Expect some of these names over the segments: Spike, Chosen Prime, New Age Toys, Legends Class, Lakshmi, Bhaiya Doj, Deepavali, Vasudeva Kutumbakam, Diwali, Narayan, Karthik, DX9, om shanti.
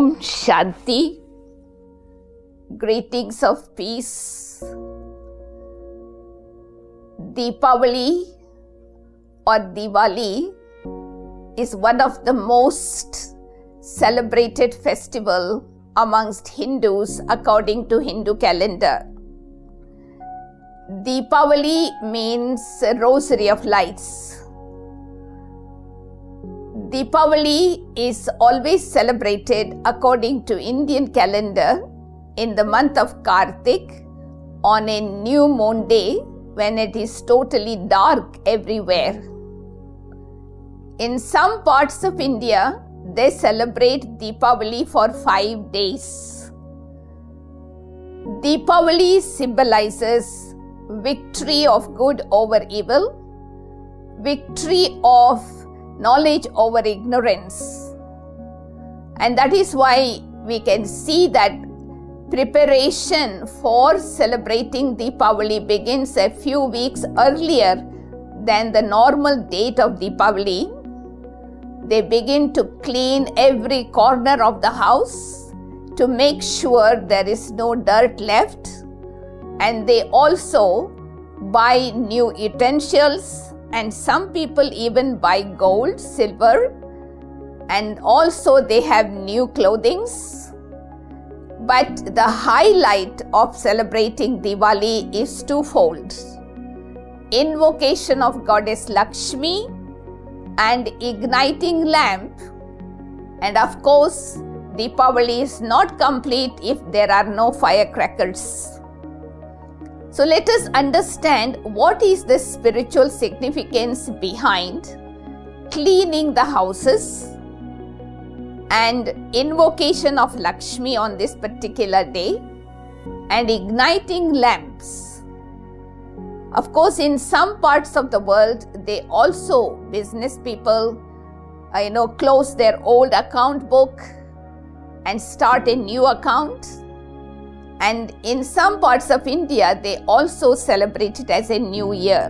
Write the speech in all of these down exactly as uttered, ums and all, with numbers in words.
Om Shanti, greetings of peace. Deepavali or Diwali is one of the most celebrated festival amongst Hindus according to Hindu calendar. Deepavali means rosary of lights. Deepavali is always celebrated according to Indian calendar in the month of Karthik on a new moon day when it is totally dark everywhere. In some parts of India, they celebrate Deepavali for five days. Deepavali symbolizes victory of good over evil, victory of knowledge over ignorance. And that is why we can see that preparation for celebrating Deepavali begins a few weeks earlier than the normal date of Deepavali. They begin to clean every corner of the house to make sure there is no dirt left, and they also buy new utensils. And some people even buy gold, silver, and also they have new clothings. But the highlight of celebrating Diwali is twofold: invocation of Goddess Lakshmi and igniting lamp. And of course, Deepavali is not complete if there are no firecrackers. So let us understand what is the spiritual significance behind cleaning the houses and invocation of Lakshmi on this particular day and igniting lamps. Of course, in some parts of the world, they also, business people, you know, close their old account book and start a new account. And in some parts of India, they also celebrate it as a new year.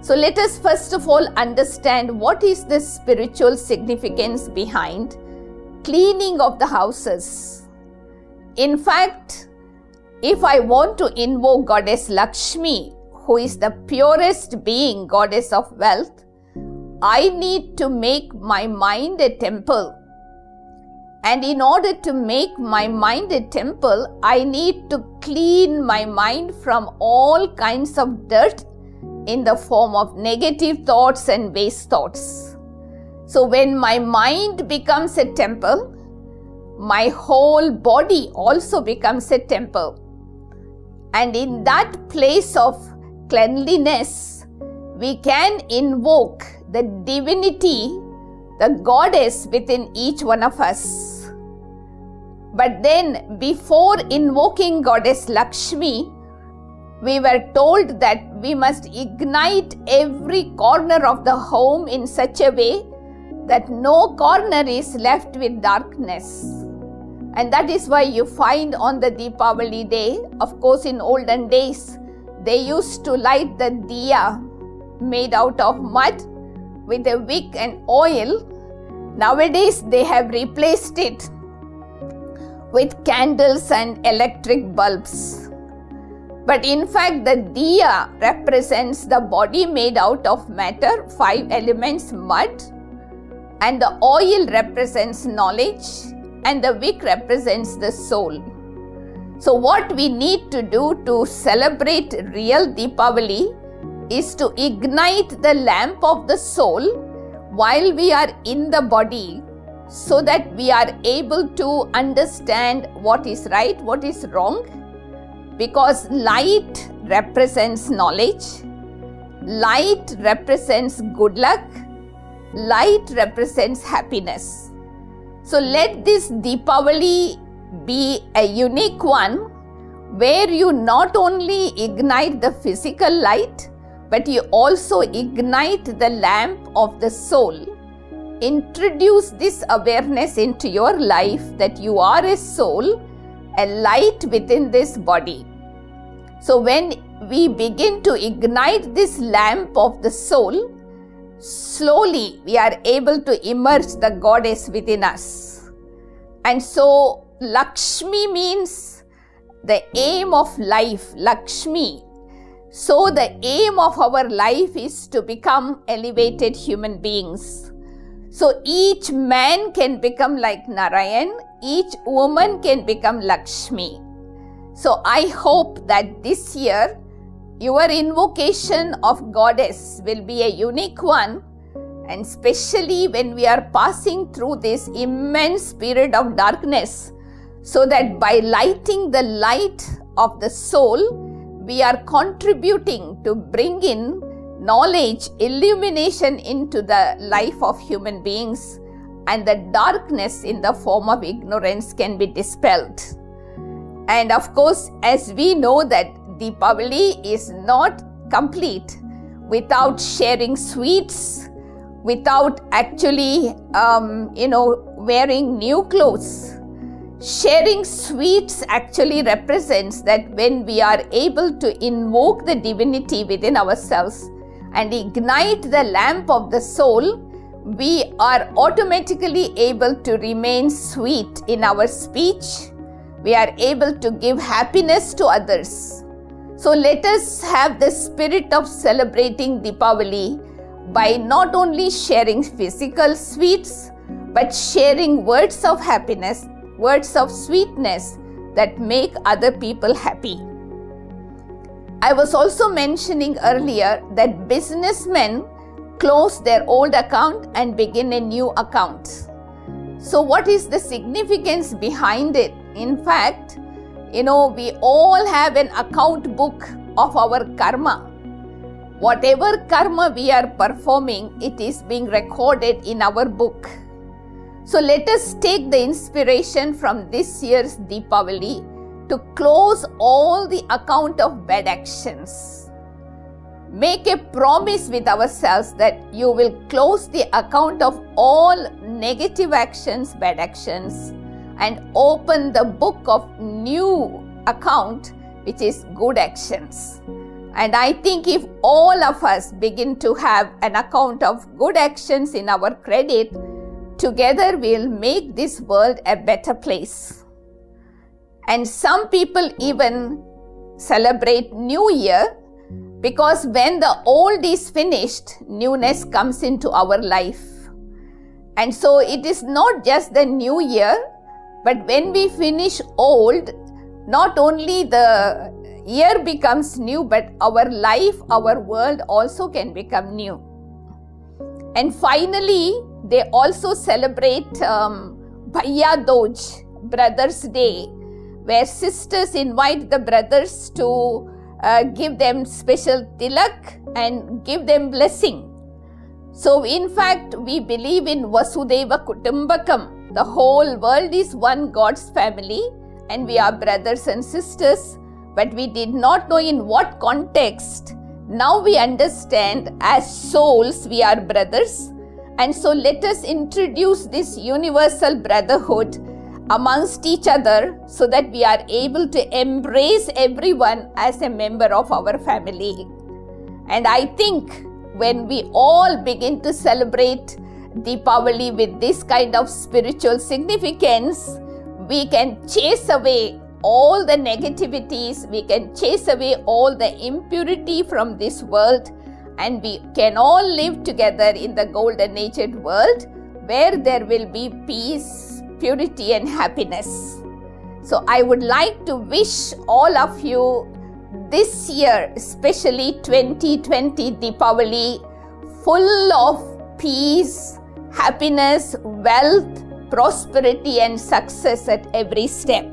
So let us first of all understand what is the spiritual significance behind cleaning of the houses. In fact, if I want to invoke Goddess Lakshmi, who is the purest being, goddess of wealth, I need to make my mind a temple. And in order to make my mind a temple, I need to clean my mind from all kinds of dirt in the form of negative thoughts and waste thoughts. So when my mind becomes a temple, my whole body also becomes a temple. And in that place of cleanliness, we can invoke the divinity, the goddess within each one of us. But then, before invoking Goddess Lakshmi, we were told that we must ignite every corner of the home in such a way that no corner is left with darkness. And that is why you find on the Deepavali day, of course in olden days, they used to light the diya made out of mud with a wick and oil. Nowadays they have replaced it with candles and electric bulbs. But in fact, the diya represents the body made out of matter, five elements, mud, and the oil represents knowledge, and the wick represents the soul. So what we need to do to celebrate real Deepavali is to ignite the lamp of the soul while we are in the body, so that we are able to understand what is right, what is wrong, because light represents knowledge, light represents good luck, light represents happiness. So let this Deepavali be a unique one, where you not only ignite the physical light, but you also ignite the lamp of the soul. Introduce this awareness into your life that you are a soul, a light within this body. So when we begin to ignite this lamp of the soul, slowly we are able to immerse the goddess within us. And so Lakshmi means the aim of life, Lakshmi. So the aim of our life is to become elevated human beings. So each man can become like Narayan, each woman can become Lakshmi. So I hope that this year your invocation of goddess will be a unique one, and especially when we are passing through this immense period of darkness, so that by lighting the light of the soul, we are contributing to bring in knowledge, illumination into the life of human beings, and the darkness in the form of ignorance can be dispelled. And of course, as we know that Deepavali is not complete without sharing sweets, without actually, um, you know, wearing new clothes. Sharing sweets actually represents that when we are able to invoke the divinity within ourselves and ignite the lamp of the soul, we are automatically able to remain sweet in our speech. We are able to give happiness to others. So let us have the spirit of celebrating Deepavali by not only sharing physical sweets, but sharing words of happiness, words of sweetness that make other people happy. I was also mentioning earlier that businessmen close their old account and begin a new account. So what is the significance behind it? In fact, you know, we all have an account book of our karma. Whatever karma we are performing, it is being recorded in our book. So let us take the inspiration from this year's Deepavali to close all the account of bad actions. Make a promise with ourselves that you will close the account of all negative actions, bad actions, and open the book of new account, which is good actions. And I think if all of us begin to have an account of good actions in our credit, together we'll make this world a better place. And some people even celebrate New Year, because when the old is finished, newness comes into our life. And so it is not just the New Year, but when we finish old, not only the year becomes new, but our life, our world also can become new. And finally, they also celebrate um, Bhaiya Doj, Brothers Day, where sisters invite the brothers to uh, give them special tilak and give them blessing. So in fact, we believe in Vasudeva Kutumbakam. The whole world is one God's family, and we are brothers and sisters. But we did not know in what context. Now we understand as souls we are brothers. And so let us introduce this universal brotherhood amongst each other, so that we are able to embrace everyone as a member of our family. And I think when we all begin to celebrate Deepavali with this kind of spiritual significance, we can chase away all the negativities, we can chase away all the impurity from this world, and we can all live together in the golden-natured world where there will be peace, purity and happiness. So I would like to wish all of you this year, especially twenty twenty Deepavali, full of peace, happiness, wealth, prosperity and success at every step.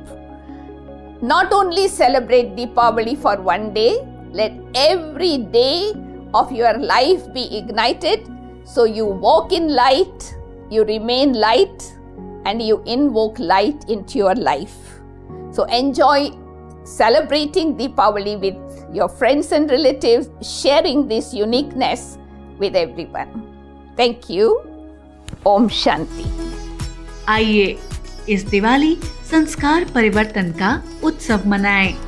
Not only celebrate Deepavali for one day, let every day of your life be ignited, so you walk in light, you remain light, and you invoke light into your life. So enjoy celebrating Deepavali with your friends and relatives, sharing this uniqueness with everyone. Thank you. Om Shanti. आइए इस दिवाली संस्कार परिवर्तन का उत्सव मनाएं।